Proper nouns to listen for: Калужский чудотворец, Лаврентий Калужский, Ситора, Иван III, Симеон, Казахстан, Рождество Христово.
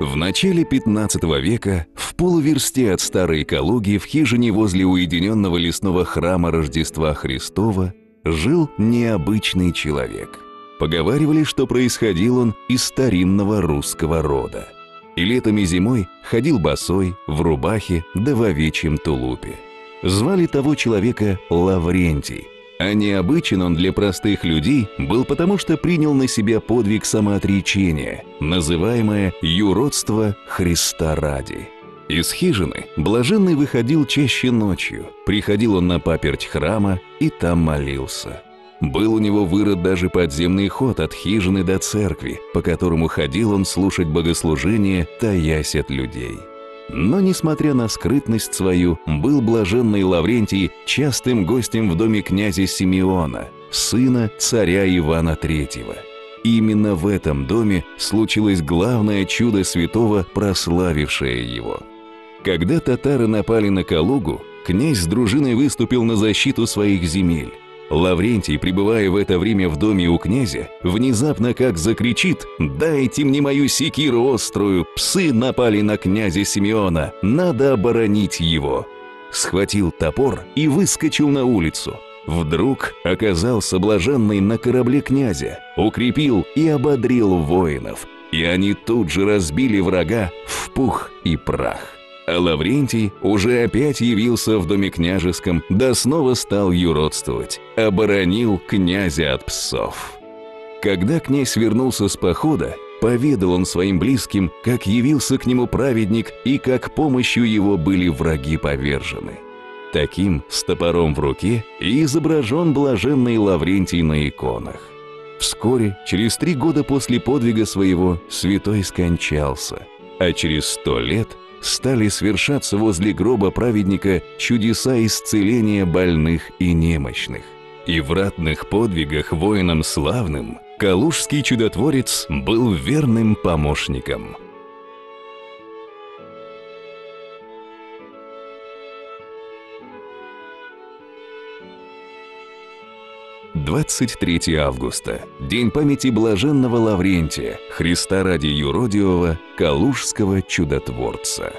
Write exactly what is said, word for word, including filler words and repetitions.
В начале пятнадцатого века в полуверсте от старой Калуги в хижине возле уединенного лесного храма Рождества Христова жил необычный человек. Поговаривали, что происходил он из старинного русского рода. И летом и зимой ходил босой, в рубахе да в овечьем тулупе. Звали того человека Лаврентий. А необычен он для простых людей был потому, что принял на себя подвиг самоотречения, называемое «юродство Христа ради». Из хижины блаженный выходил чаще ночью, приходил он на паперть храма и там молился. Был у него вырыт даже подземный ход от хижины до церкви, по которому ходил он слушать богослужение, таясь от людей. Но, несмотря на скрытность свою, был блаженный Лаврентий частым гостем в доме князя Симеона, сына царя Ивана третьего. Именно в этом доме случилось главное чудо святого, прославившее его. Когда татары напали на Калугу, князь с дружиной выступил на защиту своих земель. Лаврентий, пребывая в это время в доме у князя, внезапно как закричит: «Дайте мне мою секиру острую! Псы напали на князя Симеона! Надо оборонить его!» Схватил топор и выскочил на улицу. Вдруг оказался блаженный на корабле князя, укрепил и ободрил воинов, и они тут же разбили врага в пух и прах. А Лаврентий уже опять явился в доме княжеском, да снова стал юродствовать, оборонил князя от псов. Когда князь вернулся с похода, поведал он своим близким, как явился к нему праведник и как помощью его были враги повержены. Таким, с топором в руке, и изображен блаженный Лаврентий на иконах. Вскоре, через три года после подвига своего, святой скончался, а через сто лет стали свершаться возле гроба праведника чудеса исцеления больных и немощных. И в ратных подвигах воинам славным Калужский чудотворец был верным помощником. двадцать третьего августа. День памяти блаженного Лаврентия, Христа ради юродивого, Калужского чудотворца.